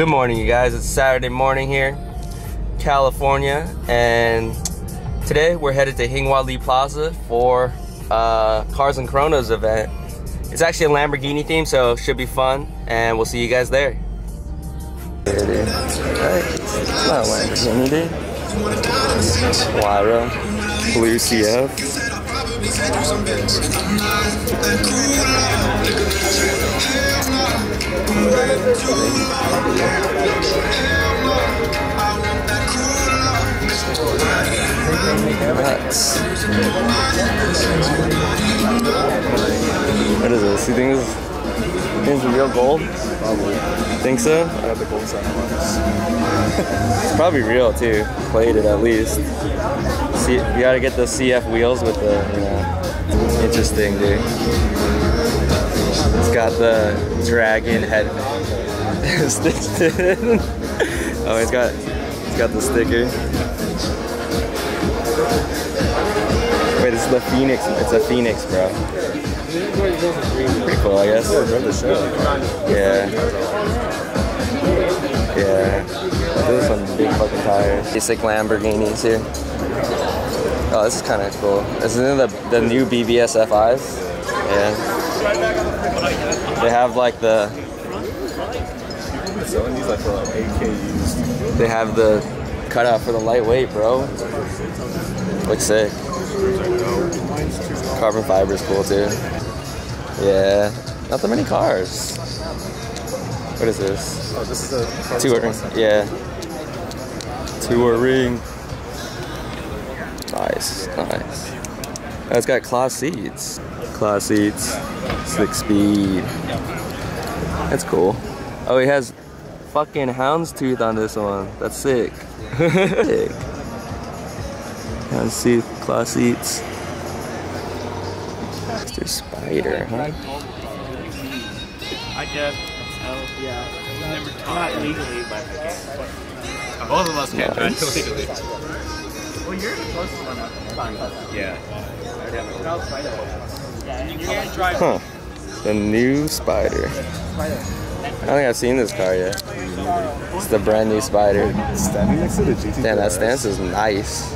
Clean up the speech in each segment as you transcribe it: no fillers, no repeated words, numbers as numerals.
Good morning, you guys. It's Saturday morning here, California, and today we're headed to Hing Wa Lee Plaza for Cars and Coronas event. It's actually a Lamborghini theme, so it should be fun, and we'll see you guys there. Right? It's not Lamborghini, dude. Mira, blue CF. What is this? You think this is real gold? Probably. Think so? I have the gold side. It's probably real too. Plated at least. See, you gotta get the CF wheels with the, you know, interesting, dude. It's got the dragon head stitched to it. Oh, it's got the sticker. Wait, it's the Phoenix. It's a Phoenix, bro. Pretty cool, I guess. Yeah. Yeah. Those are some big fucking tires. Basic Lamborghinis here. Oh, this is kind of cool. Isn't it the new BBS FIs? Yeah. They have like the. They have the cutout for the lightweight, bro. Looks sick. Carbon fiber is cool too. Yeah, not that many cars. What is this? Oh, this is a touring. Yeah. Touring. Nice, nice. Oh, it's got cloth seats. Cloth seats. 6-speed. That's cool. Oh, he has fucking houndstooth on this one. That's sick. Houndstooth, cloth seats. Mr. Spider, huh? I guess. Yeah. Not legally, but both of us can't drive legally. Well, you're the closest one out there. Yeah. Huh. The new Spider. I don't think I've seen this car yet. It's the brand new Spider. Standing next to the GT. Damn, that stance is nice.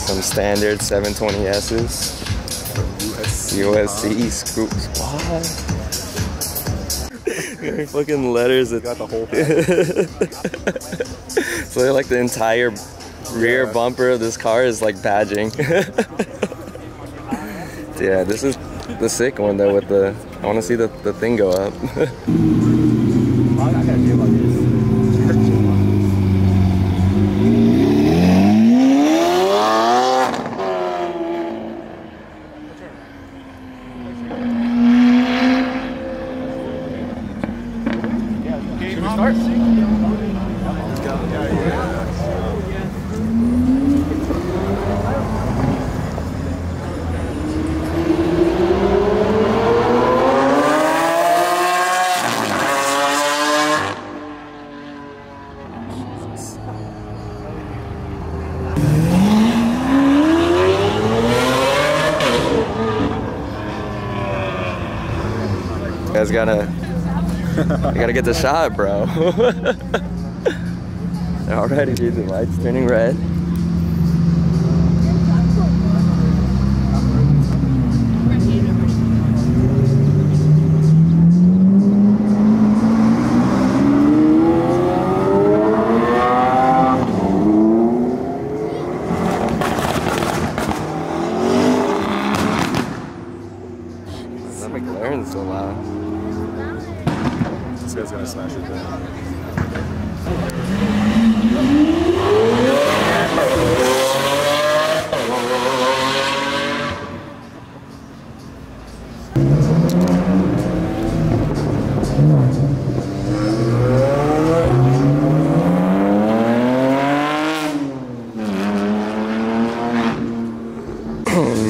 Some standard 720S's. USC scoops. What? Fucking letters. You got the whole thing. So they're like the entire rear bumper of this car is like badging. Yeah, this is the sick one though with the, I want to see the thing go up. I gotta get the shot, bro. Already, dude, the light's turning red. That McLaren's so loud. This guy's gonna smash it down.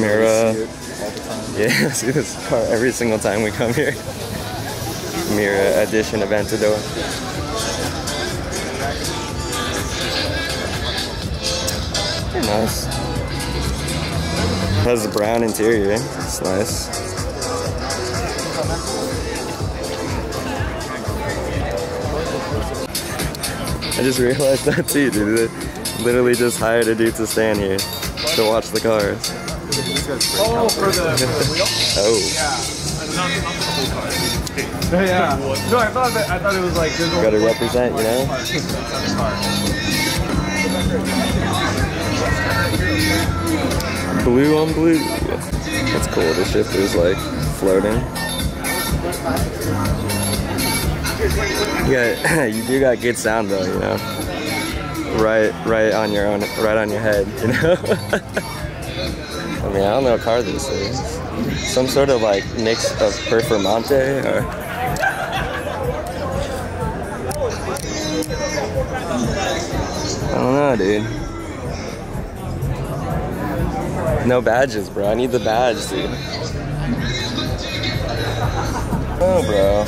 Mira. Yeah, I see this car every single time we come here. Mira edition Aventador. Very nice. Has a brown interior. It's nice. I just realized that too, dude. They literally just hired a dude to stand here to watch the cars. Oh, for the wheel? Oh. Yeah. Yeah. No, I thought it was like... Gotta represent, you know? Blue on blue. That's cool. The shifter's like floating. Yeah, you do got good sound though, you know. Right on your own, right on your head, you know. I mean, I don't know what car this is. Some sort of like mix of Performante or. I don't know, dude. No badges, bro. I need the badge, dude. Oh, bro.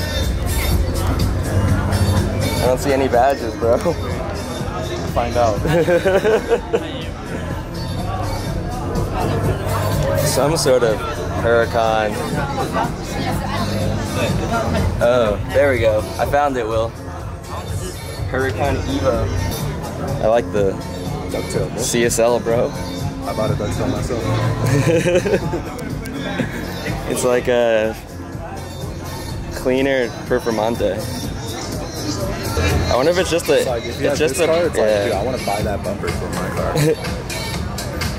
I don't see any badges, bro. Find out. Some sort of Huracan. Oh, there we go. I found it, Will. Huracan Evo. I like the ducktail. CSL, bro. I bought a ducktail myself. It's like a cleaner Performante. I wonder if it's just the. Like, it's just the. Car, it's yeah. Like, dude, I want to buy that bumper for my car.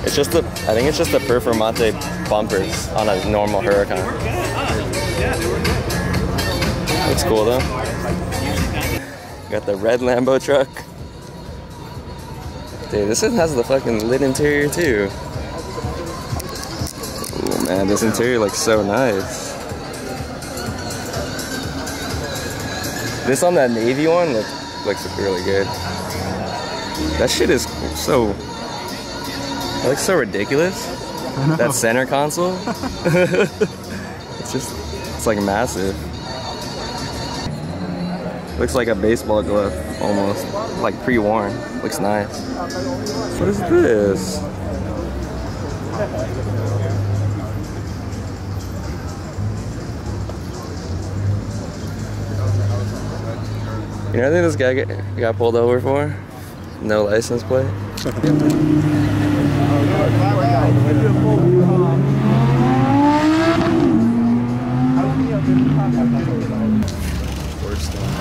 It's just the. I think it's just the Performante bumpers on a normal Huracan. Looks cool though. Got the red Lambo truck. Dude, this one has the fucking lit interior too. Oh man, this interior looks so nice. This on that navy one looks really good. That shit is so... It looks so ridiculous. That center console. It's just... It's like massive. Looks like a baseball glove, almost. Like pre-worn. Looks nice. What is this? You know what this guy got pulled over for? No license plate?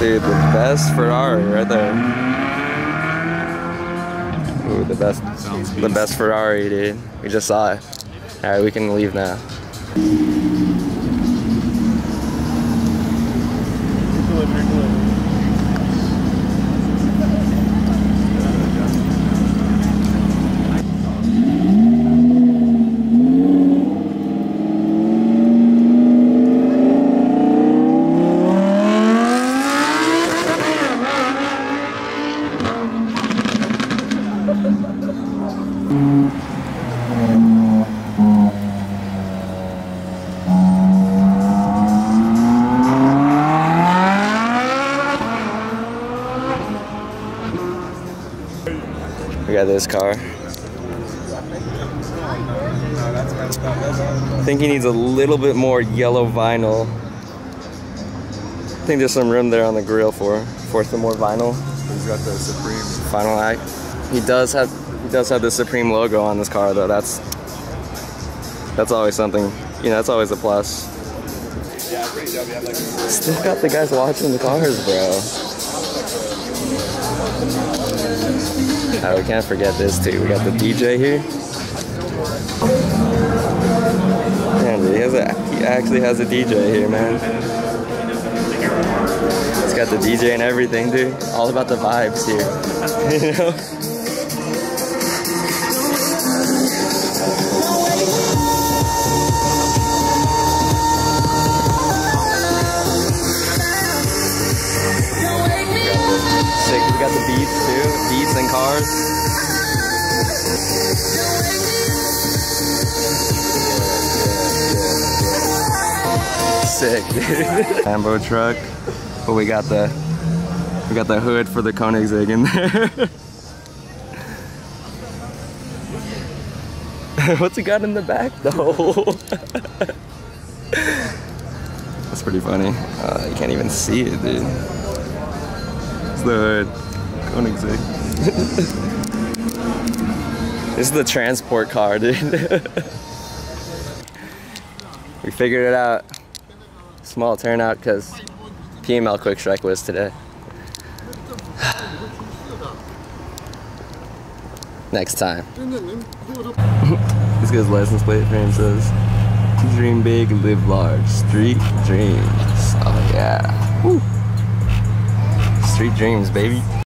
Dude, the best Ferrari right there. Ooh, the best Ferrari, dude. We just saw it. Alright, we can leave now. We got this car. I think he needs a little bit more yellow vinyl. I think there's some room there on the grill for some more vinyl. He's got the Supreme final act. He does have the Supreme logo on this car though. That's always something. You know, that's always a plus. Still got the guys watching the cars, bro. Oh, we can't forget this too. We got the DJ here. Damn, dude, he actually has a DJ here, man. It's got the DJ and everything, dude. All about the vibes here. You know? Sick, we got the beats too. Beats and cars. Sick, dude. Lambo truck. But we got the hood for the Koenigsegg in there. What's it got in the back though? That's pretty funny. You can't even see it, dude. It's the hood. Koenigsegg. This is the transport car, dude. We figured it out. Small turnout because PML Quick Strike was today. Next time. This guy's license plate frame says, "Dream big, live large, street dreams." Oh yeah. Woo. Street dreams, baby.